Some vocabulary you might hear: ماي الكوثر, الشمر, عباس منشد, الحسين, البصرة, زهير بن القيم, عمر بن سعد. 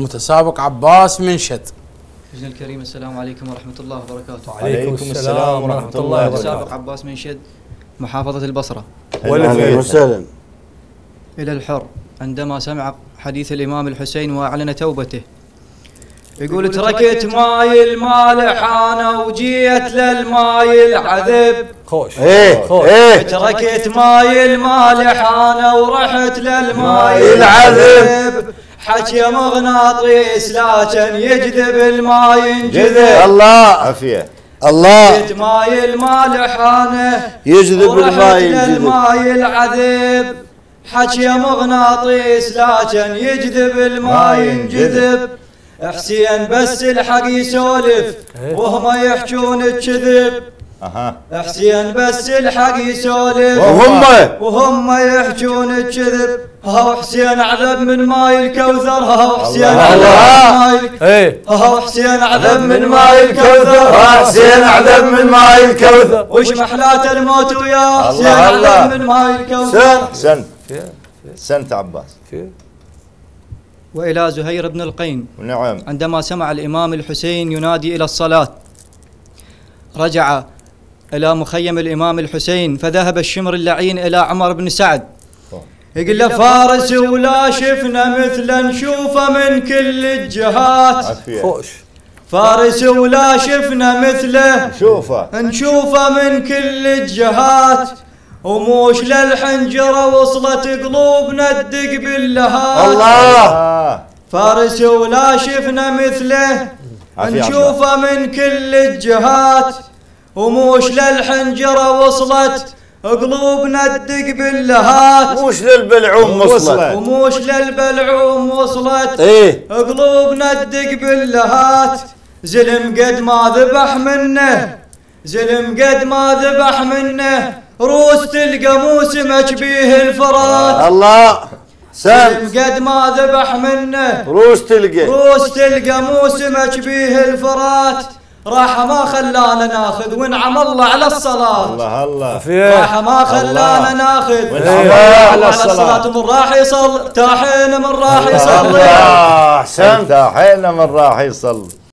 متسابق عباس منشد. لجنة الكريم السلام عليكم ورحمة الله وبركاته. وعليكم السلام ورحمة الله وبركاته. متسابق عباس منشد محافظة البصرة. أهلا وسهلا. إلى الحر عندما سمع حديث الإمام الحسين وأعلن توبته، يقول تركت ماي المالح أنا وجيت للماي العذب. خوش. إيه. تركت ماي المالح أنا ورحت للماي العذب. حكي مغناطيس لكن يجذب الماي ينجذب. الله عافية. الله. جيت ماي المالح أنا يجذب الماي ينجذب. الماي العذب. حكي مغناطيس لكن يجذب الماي ينجذب. حسين بس الحق يسولف وهم يحجون الكذب. حسين بس الحق يسولف وهم يحجون الكذب. هاو حسين عذب من ماي الكوثر. هاو حسين عذب من ماي الكوثر. هاو حسين عذب من ماي الكوثر. وش محلات الموت ويا حسين عذب من ماي الكوثر. سنت عباس. وإلى زهير بن القيم. نعم. عندما سمع الإمام الحسين ينادي إلى الصلاة رجع إلى مخيم الإمام الحسين، فذهب الشمر اللعين إلى عمر بن سعد يقول له فارس ولا شفنا مثل نشوفه من كل الجهات. فارس ولا شفنا مثله نشوفه من كل الجهات. وموش للحنجرة وصلت قلوبنا الدق باللهات. الله. فارس ولا شفنا مثله نشوفه من كل الجهات. وموش للحنجرة وصلت قلوبنا الدق باللهات. وموش للبلعوم وصلت. وموش للبلعوم وصلت. ايه قلوبنا الدق باللهات. زلم قد ما ذبح منه، زلم قد ما ذبح منه، روس تلقى مو سمك بيه الفرات. الله. سلم قد ما ذبح منه، روس تلقى مو سمك بيه الفرات. راح ما خلانا ناخذ ونعم الله على الصلاة. الله الله. راح ما خلانا ناخذ ونعم الله على الصلاة. من راح يصلي تاحينا، من راح يصلي تاحينا، من راح يصلي.